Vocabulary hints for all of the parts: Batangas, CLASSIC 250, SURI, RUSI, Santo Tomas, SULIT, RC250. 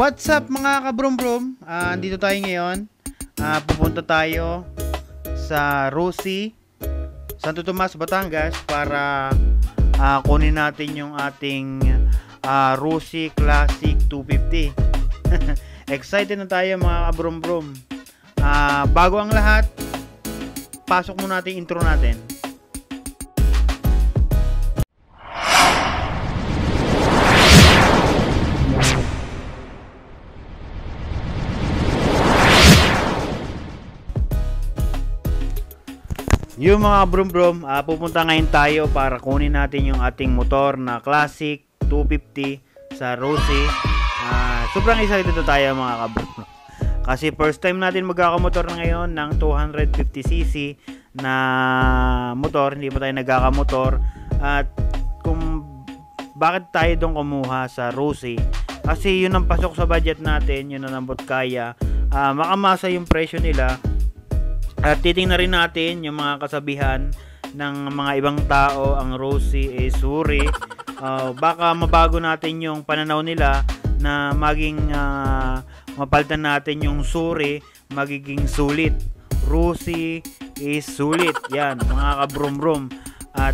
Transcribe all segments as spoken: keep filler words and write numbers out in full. What's up mga kabrombrom? Uh, andito tayo ngayon. Uh, pupunta tayo sa RUSI, Santo Tomas, Batangas para uh, kunin natin yung ating uh, RUSI Classic two fifty. Excited na tayo mga kabrombrom. Uh, bago ang lahat, pasok muna natin intro natin. Yung mga brum-brum, uh, pupunta ngayon tayo para kunin natin yung ating motor na Classic two fifty sa RUSI. Uh, sobrang excited dito tayo mga kabrum. Kasi first time natin magkakamotor na ngayon ng two fifty c c na motor. Hindi pa tayo nagkakamotor. At kung bakit tayo doon kumuha sa RUSI? Kasi yun ang pasok sa budget natin, yun ang nambot kaya. Uh, makamasa yung presyo nila. At titingnan rin natin yung mga kasabihan ng mga ibang tao, ang RUSI ay SURI. Uh, baka mabago natin yung pananaw nila na maging uh, mapalitan natin yung SURI, magiging sulit. RUSI is sulit. Yan, mga kabrum-brum. At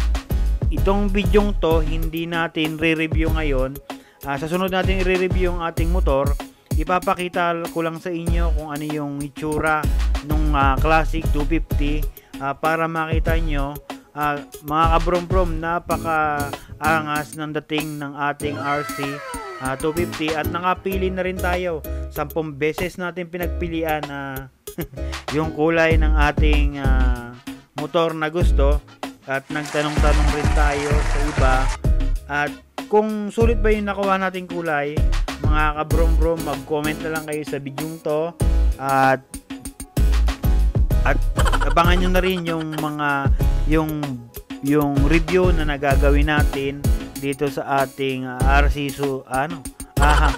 itong bidyong to, hindi natin re-review ngayon. Uh, sa sunod natin re-review ang ating motor. Ipapakita ko lang sa inyo kung ano yung itsura nung uh, Classic two fifty uh, para makita nyo uh, mga kabrom-brom, napaka angas ng dating ng ating R C uh, two fifty at nakapili na rin tayo. Sampung beses natin pinagpilian na uh, yung kulay ng ating uh, motor na gusto at nagtanong-tanong rin tayo sa iba at kung sulit ba yung nakuha nating kulay. Mga kabrom-brom, mag-comment na lang kayo sa video to at at abangan nyo na rin yung mga yung yung review na nagagawin natin dito sa ating uh, R C so ano aha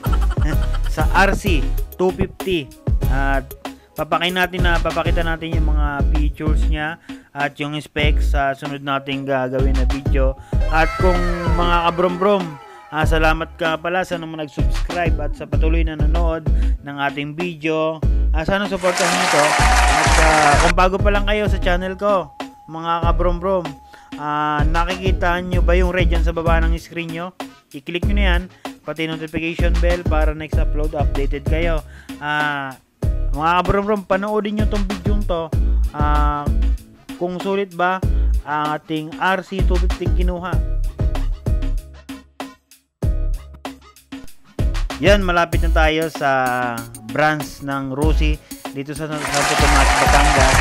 sa R C two fifty at papakita natin na papakita natin yung mga features niya at yung specs sa uh, sunod nating gagawin na video. At kung mga kabrom-brom, Uh, salamat ka pala sa mga nag-subscribe at sa patuloy na nanood ng ating video. Uh, sana suportahan nyo ito. At uh, kung bago pa lang kayo sa channel ko, mga kabrom-brom, uh, nakikita nyo ba yung red dyan sa baba ng screen nyo? I-click nyo na yan, pati notification bell para next upload updated kayo. Uh, mga kabrom-brom, panoodin nyo itong video to. Uh, kung sulit ba ang ating R C two fifty kinuha. Yan, malapit na tayo sa branch ng RUSI dito sa Santo Tomas, Batangas.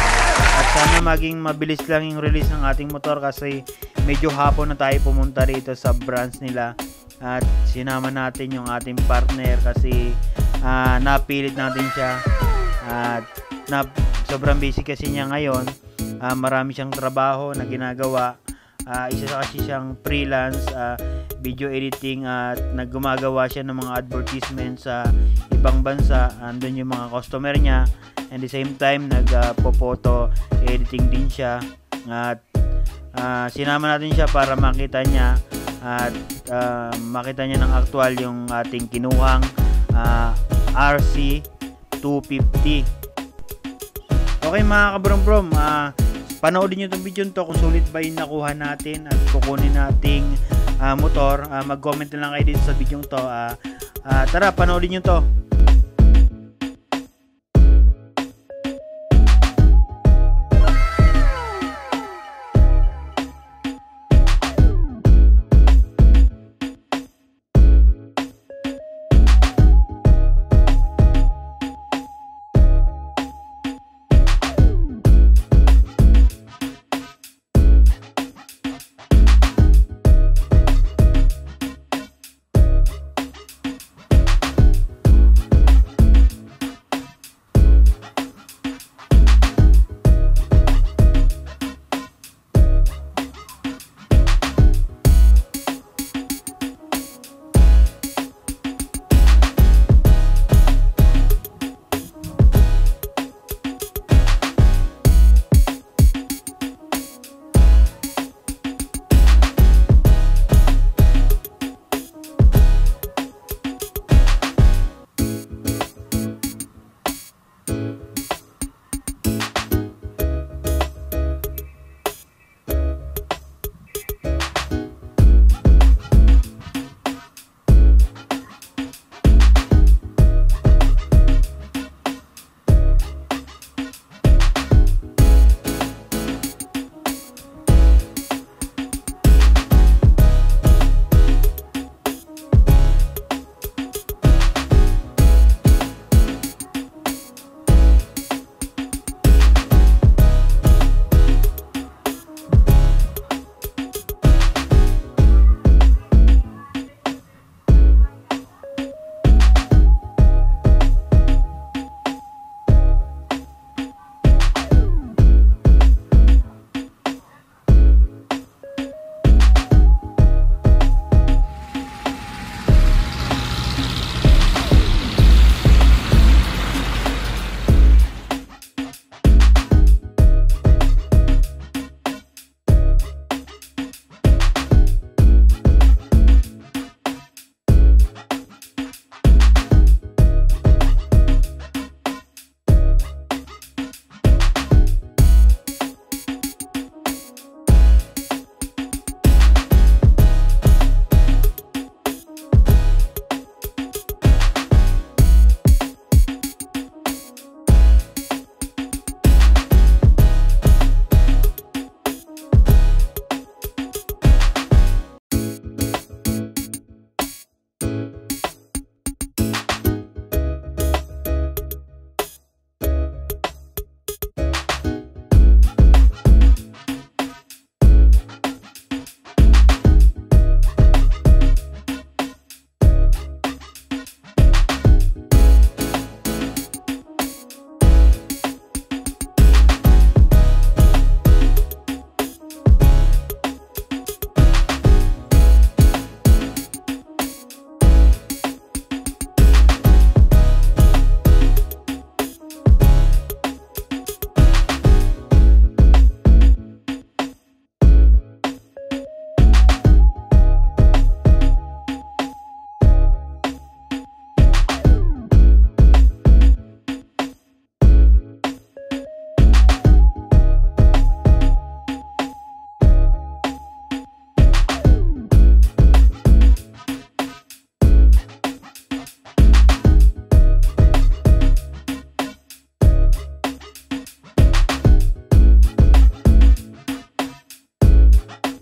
At sana maging mabilis lang yung release ng ating motor kasi medyo hapon na tayo pumunta rito sa branch nila. At sinama natin yung ating partner kasi uh, napilit natin siya. At na, sobrang busy kasi niya ngayon. Uh, marami siyang trabaho na ginagawa. Uh, isa sa kasi siyang freelance uh, video editing at uh, naggumagawa siya ng mga advertisements sa uh, ibang bansa. Andun yung mga customer niya and the same time nagpo-photo uh, editing din siya at uh, sinama natin siya para makita niya at uh, makita niya ng actual yung ating kinuhang uh, R C two fifty. Okay mga kabrom-brom, ah uh, panoodin nyo itong video nito kung sulit ba yung nakuha natin at kukunin nating uh, motor. Uh, mag-comment na lang kayo dito sa video nito. Uh, uh, tara, panoodin nyo ito.